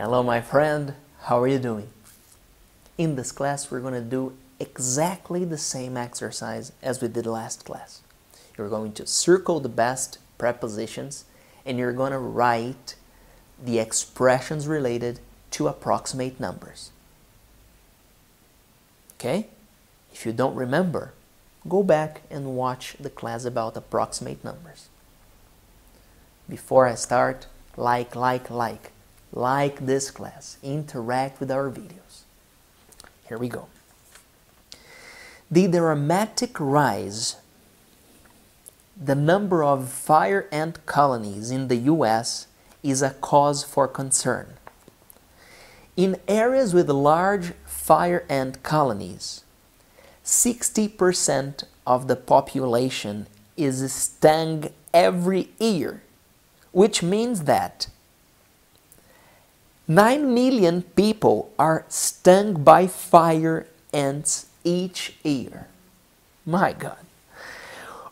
Hello my friend, how are you doing? In this class we're going to do exactly the same exercise as we did last class. You're going to circle the best prepositions and you're going to write the expressions related to approximate numbers. Okay? If you don't remember, go back and watch the class about approximate numbers. Before I start, like this class, interact with our videos. Here we go. The dramatic rise, the number of fire ant colonies in the US is a cause for concern. In areas with large fire ant colonies, 60% of the population is stung every year, which means that 9 million people are stung by fire ants each year. My God.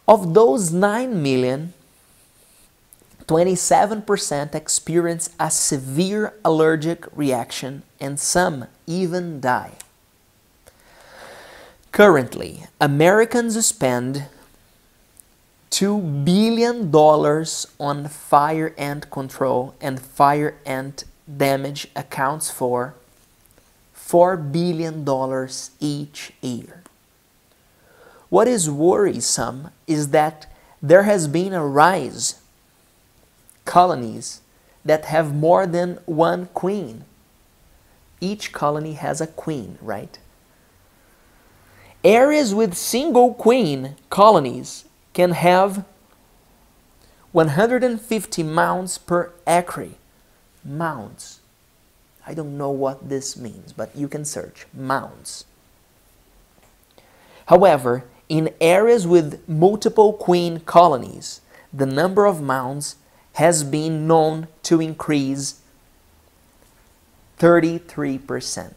Of those 9 million, 27% experience a severe allergic reaction and some even die. Currently, Americans spend $2 billion on fire ant control, and fire ant damage accounts for $4 billion each year. What is worrisome is that there has been a rise in colonies that have more than one queen. Each colony has a queen, right? Areas with single queen colonies can have 150 mounds per acre. Mounds. I don't know what this means, but you can search mounds. However, in areas with multiple queen colonies, the number of mounds has been known to increase 33%.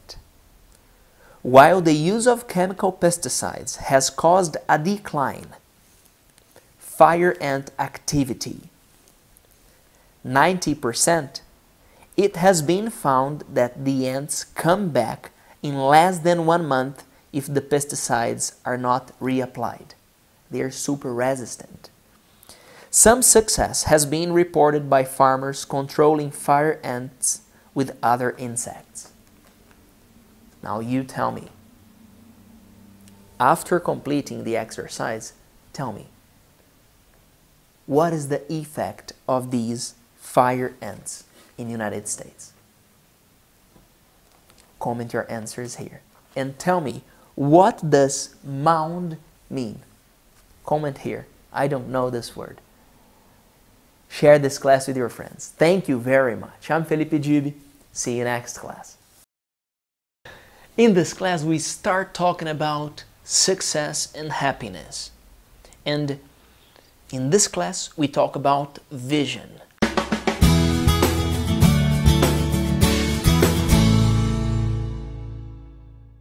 While the use of chemical pesticides has caused a decline, fire ant activity, 90%, it has been found that the ants come back in less than 1 month if the pesticides are not reapplied. They are super resistant. Some success has been reported by farmers controlling fire ants with other insects. Now you tell me. After completing the exercise, tell me, what is the effect of these fire ants in the United States? Comment your answers here. And tell me, what does mound mean? Comment here. I don't know this word. Share this class with your friends. Thank you very much. I'm Felipe Gibi. See you next class. In this class, we start talking about success and happiness. And in this class, we talk about vision.